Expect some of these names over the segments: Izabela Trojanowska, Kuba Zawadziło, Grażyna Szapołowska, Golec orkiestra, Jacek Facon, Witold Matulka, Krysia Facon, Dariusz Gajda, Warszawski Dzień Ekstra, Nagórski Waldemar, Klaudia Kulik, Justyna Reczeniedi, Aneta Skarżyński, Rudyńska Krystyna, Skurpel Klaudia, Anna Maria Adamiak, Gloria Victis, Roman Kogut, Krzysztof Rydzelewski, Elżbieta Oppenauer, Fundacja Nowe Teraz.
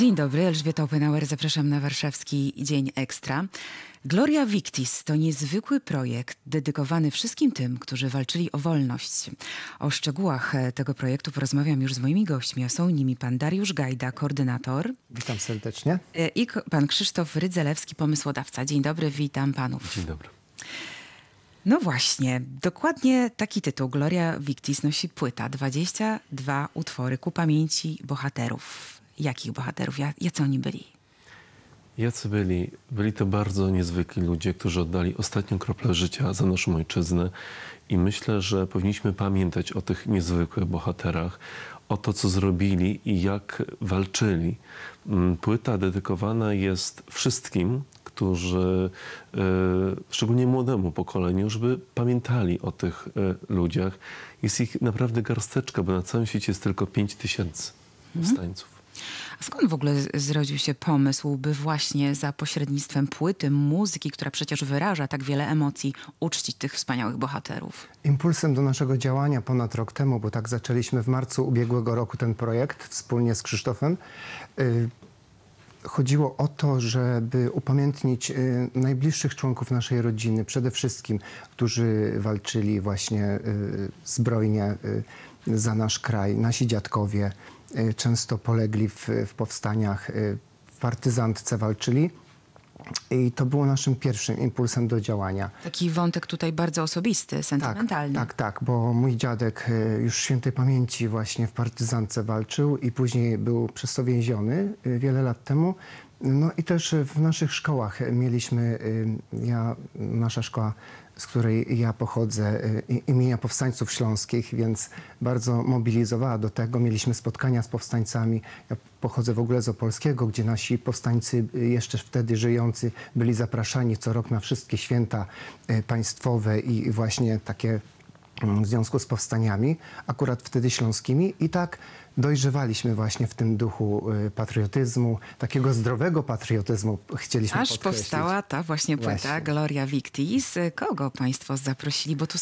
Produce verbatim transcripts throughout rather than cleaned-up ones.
Dzień dobry, Elżbieta Oppenauer, zapraszam na Warszawski Dzień Ekstra. Gloria Victis to niezwykły projekt dedykowany wszystkim tym, którzy walczyli o wolność. O szczegółach tego projektu porozmawiam już z moimi gośćmi, a są nimi pan Dariusz Gajda, koordynator. Witam serdecznie. I pan Krzysztof Rydzelewski, pomysłodawca. Dzień dobry, witam panów. Dzień dobry. No właśnie, dokładnie taki tytuł Gloria Victis nosi płyta. dwadzieścia dwa utwory ku pamięci bohaterów. Jakich bohaterów? Jacy oni byli? Jacy byli? Byli to bardzo niezwykli ludzie, którzy oddali ostatnią kroplę życia za naszą ojczyznę i myślę, że powinniśmy pamiętać o tych niezwykłych bohaterach, o to, co zrobili i jak walczyli. Płyta dedykowana jest wszystkim, którzy, szczególnie młodemu pokoleniu, żeby pamiętali o tych ludziach. Jest ich naprawdę garsteczka, bo na całym świecie jest tylko pięć tysięcy powstańców. A skąd w ogóle zrodził się pomysł, by właśnie za pośrednictwem płyty, muzyki, która przecież wyraża tak wiele emocji, uczcić tych wspaniałych bohaterów? Impulsem do naszego działania ponad rok temu, bo tak zaczęliśmy w marcu ubiegłego roku ten projekt wspólnie z Krzysztofem, chodziło o to, żeby upamiętnić najbliższych członków naszej rodziny, przede wszystkim, którzy walczyli właśnie zbrojnie za nasz kraj, nasi dziadkowie, często polegli w, w powstaniach, w partyzantce walczyli i to było naszym pierwszym impulsem do działania. Taki wątek tutaj bardzo osobisty, sentymentalny. Tak, tak, tak, bo mój dziadek już w świętej pamięci właśnie w partyzantce walczył i później był przez to więziony wiele lat temu. No i też w naszych szkołach mieliśmy, ja, nasza szkoła, z której ja pochodzę, imienia Powstańców Śląskich, więc bardzo mobilizowała do tego. Mieliśmy spotkania z powstańcami. Ja pochodzę w ogóle z Opolskiego, gdzie nasi powstańcy jeszcze wtedy żyjący byli zapraszani co rok na wszystkie święta państwowe i właśnie takie w związku z powstaniami, akurat wtedy śląskimi. I tak dojrzewaliśmy właśnie w tym duchu patriotyzmu, takiego zdrowego patriotyzmu chcieliśmy podkreślić. Aż powstała ta właśnie płyta właśnie Gloria Victis. Kogo państwo zaprosili? Bo tu,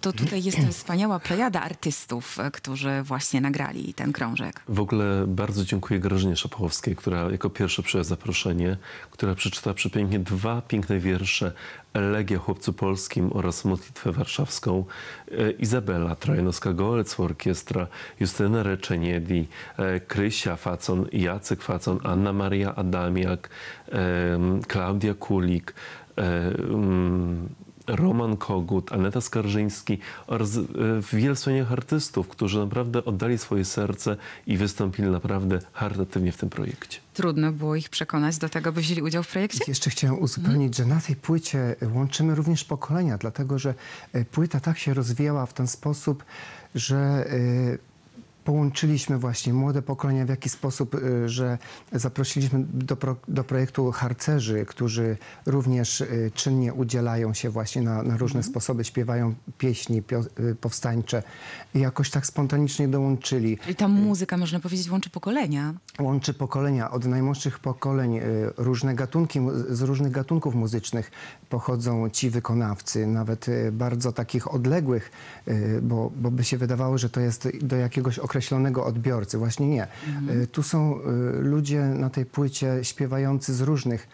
to tutaj jest wspaniała plejada artystów, którzy właśnie nagrali ten krążek. W ogóle bardzo dziękuję Grażynie Szapołowskiej, która jako pierwsza przyjęła zaproszenie, która przeczytała przepięknie dwa piękne wiersze, Elegię o chłopcu polskim oraz modlitwę warszawską. Izabela Trojanowska, Golec orkiestra, Justyna Reczeniedi, Krysia Facon, Jacek Facon, Anna Maria Adamiak, Klaudia Kulik, Roman Kogut, Aneta Skarżyński oraz wielu wspaniałych artystów, którzy naprawdę oddali swoje serce i wystąpili naprawdę charytatywnie w tym projekcie. Trudno było ich przekonać do tego, by wzięli udział w projekcie? Jeszcze chciałem uzupełnić, że na tej płycie łączymy również pokolenia, dlatego że płyta tak się rozwijała w ten sposób, że połączyliśmy właśnie młode pokolenia w jaki sposób, że zaprosiliśmy do, pro, do projektu harcerzy, którzy również czynnie udzielają się właśnie na, na różne mm. sposoby, śpiewają pieśni pio, powstańcze i jakoś tak spontanicznie dołączyli. I ta muzyka, można powiedzieć, łączy pokolenia. Łączy pokolenia, od najmłodszych pokoleń, różne gatunki, z różnych gatunków muzycznych pochodzą ci wykonawcy, nawet bardzo takich odległych, bo, bo by się wydawało, że to jest do jakiegoś określonego odbiorcy. Właśnie nie. Mhm. Tu są ludzie na tej płycie śpiewający z różnych,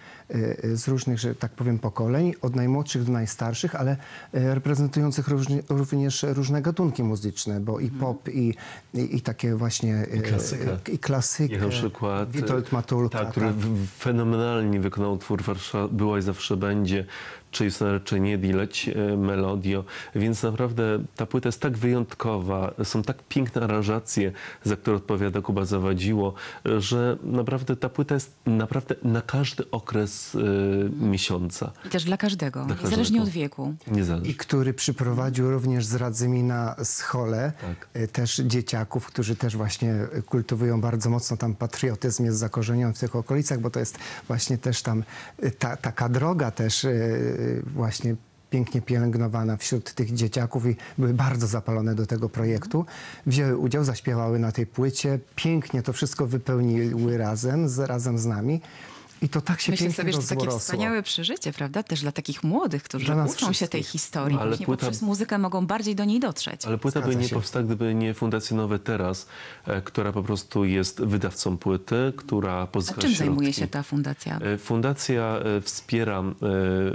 z różnych, że tak powiem, pokoleń, od najmłodszych do najstarszych, ale reprezentujących różni, również różne gatunki muzyczne, bo i pop, i, i, i takie właśnie... I klasykę. I klasykę. Na przykład Witold Matulka. Tak, który tak fenomenalnie wykonał utwór Warszawa była i zawsze będzie, czy Justyna Reczeniedi, Leć melodio. Więc naprawdę ta płyta jest tak wyjątkowa, są tak piękne aranżacje, za które odpowiada Kuba Zawadziło, że naprawdę ta płyta jest naprawdę na każdy okres y, miesiąca. I też dla każdego, dla niezależnie każdego. od wieku. Niezależnie. I który przyprowadził również z Radzymi na Schole, tak, też dzieciaków, którzy też właśnie kultywują bardzo mocno tam patriotyzm, jest zakorzeniony w tych okolicach, bo to jest właśnie też tam ta, taka droga też y, właśnie pięknie pielęgnowana wśród tych dzieciaków i były bardzo zapalone do tego projektu. Wzięły udział, zaśpiewały na tej płycie, pięknie to wszystko wypełniły razem, z, razem z nami. I to tak się pięknie rozrosło. Myślę sobie, że to takie wspaniałe przeżycie, prawda? Też dla takich młodych, którzy uczą wszystkich. się tej historii. Ale płyta... poprzez muzykę mogą bardziej do niej dotrzeć. Ale płyta Zgadza by nie się. powstała, gdyby nie Fundacja Nowe Teraz, e, która po prostu jest wydawcą płyty, która pozyska A czym środki. zajmuje się ta fundacja? E, fundacja e, wspiera, e,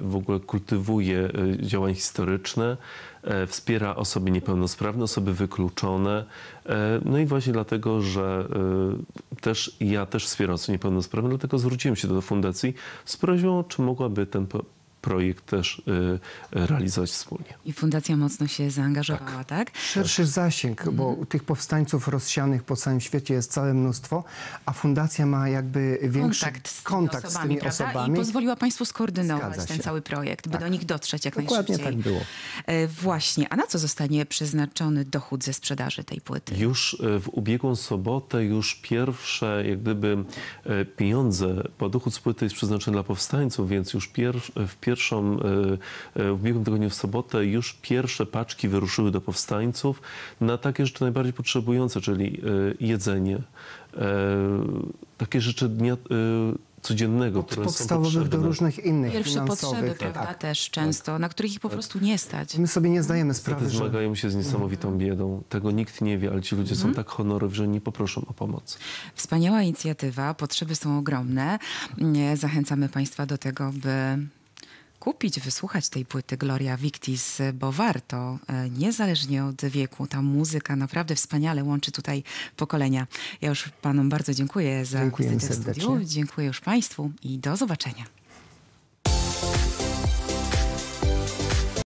w ogóle kultywuje e, działania historyczne, e, wspiera osoby niepełnosprawne, osoby wykluczone. E, no i właśnie dlatego, że e, też ja też wspieram osoby niepełnosprawne, dlatego zwróciłem się do do fundacji z prośbą, czy mogłaby ten projekt też y, realizować wspólnie. I fundacja mocno się zaangażowała, tak? tak? Szerszy zasięg, bo mm. tych powstańców rozsianych po całym świecie jest całe mnóstwo, a fundacja ma jakby większy kontakt z tymi, kontakt osobami, z tymi osobami. I pozwoliła państwu skoordynować ten cały projekt, by tak. do nich dotrzeć jak Dokładnie najszybciej. Dokładnie tak było. E, właśnie, a na co zostanie przeznaczony dochód ze sprzedaży tej płyty? Już w ubiegłą sobotę już pierwsze jak gdyby pieniądze, bo dochód z płyty jest przeznaczony dla powstańców, więc już pierwszy, w pierwszym Pierwszą, w ubiegłym tygodniu w sobotę już pierwsze paczki wyruszyły do powstańców na takie rzeczy najbardziej potrzebujące, czyli jedzenie, takie rzeczy dnia codziennego, Od które podstawowych są podstawowych do różnych innych Pierwsze finansowych. potrzeby, prawda, tak. też często, tak. na których ich po tak. prostu nie stać. My sobie nie zdajemy sprawy, że... Zmagają się z niesamowitą biedą. Tego nikt nie wie, ale ci ludzie mm. są tak honorowi, że nie poproszą o pomoc. Wspaniała inicjatywa, potrzeby są ogromne. Zachęcamy państwa do tego, by... kupić, wysłuchać tej płyty Gloria Victis, bo warto, niezależnie od wieku. Ta muzyka naprawdę wspaniale łączy tutaj pokolenia. Ja już panom bardzo dziękuję za wizytę w studiu. Dziękuję już państwu i do zobaczenia.